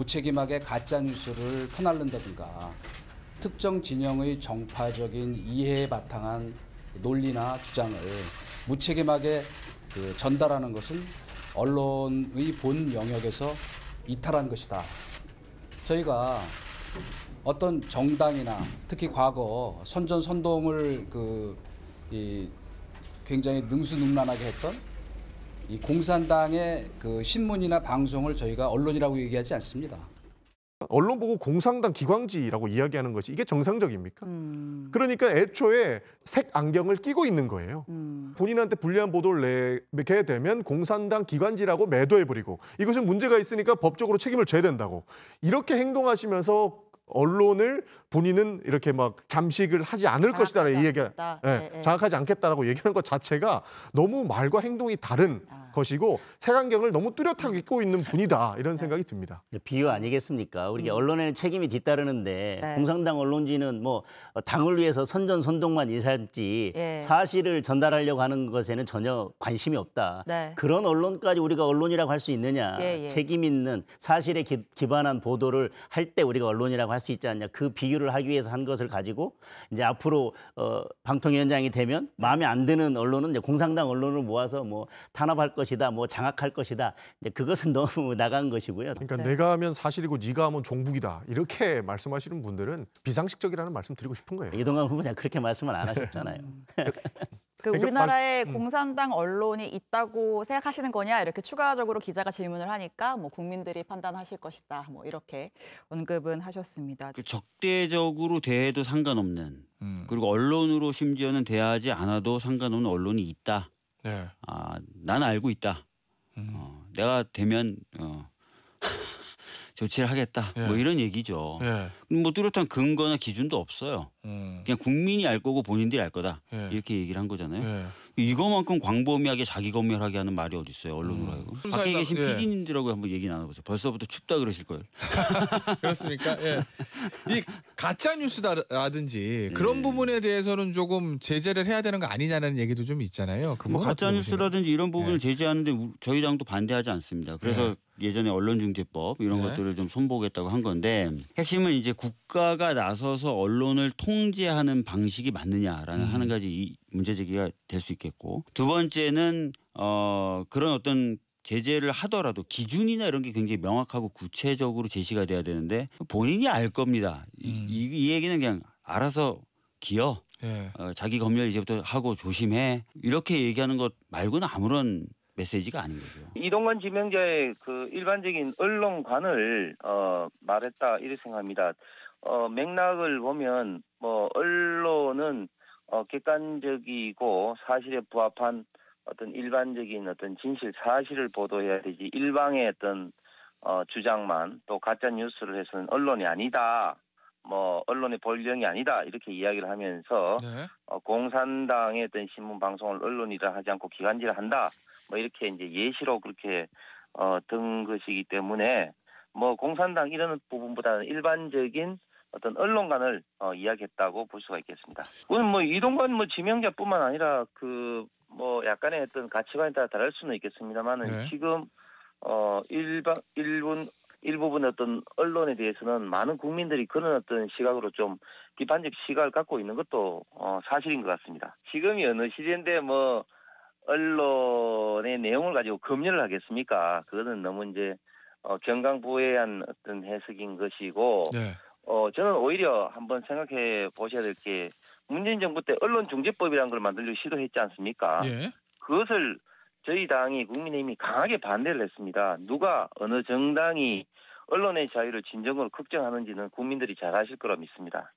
무책임하게 가짜뉴스를 퍼날른다든가 특정 진영의 정파적인 이해에 바탕한 논리나 주장을 무책임하게 전달하는 것은 언론의 본 영역에서 이탈한 것이다. 저희가 어떤 정당이나 특히 과거 선전선동을 굉장히 능수능란하게 했던 이 공산당의 신문이나 방송을 저희가 언론이라고 얘기하지 않습니다. 언론 보고 공산당 기광지라고 이야기하는 것이 이게 정상적입니까? 그러니까 애초에 색 안경을 끼고 있는 거예요. 본인한테 불리한 보도를 내게 되면 공산당 기관지라고 매도해버리고 이것은 문제가 있으니까 법적으로 책임을 져야 된다고 이렇게 행동하시면서 언론을 본인은 이렇게 막 잠식을 하지 않을 것이다라는 얘기가 장악하지 않겠다라고 얘기하는 것 자체가 너무 말과 행동이 다른 것이고 색안경을 너무 뚜렷하게 끼고 있는 분이다 이런 생각이 듭니다. 비유 아니겠습니까? 우리 언론에는 책임이 뒤따르는데 공산당 언론지는 뭐 당을 위해서 선전선동만 일삼지 사실을 전달하려고 하는 것에는 전혀 관심이 없다. 그런 언론까지 우리가 언론이라고 할 수 있느냐? 책임 있는 사실에 기반한 보도를 할 때 우리가 언론이라고 할 수 있지 않냐? 그 비유를 하기 위해서 한 것을 가지고 이제 앞으로 방통위원장이 되면 마음에 안 드는 언론은 이제 공산당 언론을 모아서 뭐 탄압할 것이다, 뭐 장악할 것이다. 이제 그것은 너무 나간 것이고요. 그러니까 내가 하면 사실이고 네가 하면 종북이다 이렇게 말씀하시는 분들은 비상식적이라는 말씀 드리고 싶은 거예요. 이동관 후보자 그렇게 말씀을 안 하셨잖아요. 우리나라에 공산당 언론이 있다고 생각하시는 거냐 이렇게 추가적으로 기자가 질문을 하니까 뭐 국민들이 판단하실 것이다 뭐 이렇게 언급은 하셨습니다. 적대적으로 대해도 상관없는 그리고 언론으로 심지어는 대하지 않아도 상관없는 언론이 있다. 네. 아, 난 알고 있다. 내가 되면 조치를 하겠다. 예. 뭐 이런 얘기죠. 예. 뭐 뚜렷한 근거나 기준도 없어요. 그냥 국민이 알 거고 본인들이 알 거다. 예. 이렇게 얘기를 한 거잖아요. 예. 이거만큼 광범위하게 자기 검열하게 하는 말이 어디 있어요. 언론으로 하고. 밖에 계신 PD님들하고 한번 얘기 나눠보세요. 벌써부터 춥다 그러실 거예요. 그렇습니까? 예. 이 가짜 뉴스라든지 그런 부분에 대해서는 조금 제재를 해야 되는 거 아니냐는 얘기도 좀 있잖아요. 그 뭐 가짜 뉴스라든지 이런 부분을 제재하는데 저희 당도 반대하지 않습니다. 그래서 예전에 언론중재법 이런 것들을 좀 손보겠다고 한 건데 핵심은 이제 국가가 나서서 언론을 통제하는 방식이 맞느냐라는 한 가지 문제제기가 될 수 있겠고 두 번째는 그런 어떤 제재를 하더라도 기준이나 이런 게 굉장히 명확하고 구체적으로 제시가 돼야 되는데 본인이 알 겁니다. 이 얘기는 그냥 알아서 기어 자기 검열 이제부터 하고 조심해 이렇게 얘기하는 것 말고는 아무런 메시지가 아닌 거죠. 이동관 지명자의 그 일반적인 언론관을 말했다 이렇게 생각합니다. 맥락을 보면 뭐 언론은 객관적이고 사실에 부합한 어떤 일반적인 어떤 진실 사실을 보도해야 되지 일방의 어떤 주장만 또 가짜 뉴스를 해서는 언론이 아니다. 뭐 언론의 본령이 아니다 이렇게 이야기를 하면서 공산당의 어떤 신문 방송을 언론이라 하지 않고 기관지를 한다 뭐 이렇게 이제 예시로 그렇게 든 것이기 때문에 뭐 공산당 이런 부분보다는 일반적인 어떤 언론관을 이야기했다고 볼 수가 있겠습니다. 오늘 뭐 이동관 뭐 지명자뿐만 아니라 그 뭐 약간의 어떤 가치관에 따라 다를 수는 있겠습니다만은 지금 일부분 어떤 언론에 대해서는 많은 국민들이 그런 어떤 시각으로 좀 비판적 시각을 갖고 있는 것도 사실인 것 같습니다. 지금이 어느 시대인데 뭐 언론의 내용을 가지고 검열을 하겠습니까? 그거는 너무 이제 경강부회한 어떤 해석인 것이고 저는 오히려 한번 생각해 보셔야 될 게 문재인 정부 때 언론중재법이라는 걸 만들려고 시도했지 않습니까? 그것을 저희 당이 국민의힘이 강하게 반대를 했습니다. 누가 어느 정당이 언론의 자유를 진정으로 걱정하는지는 국민들이 잘 아실 거라 믿습니다.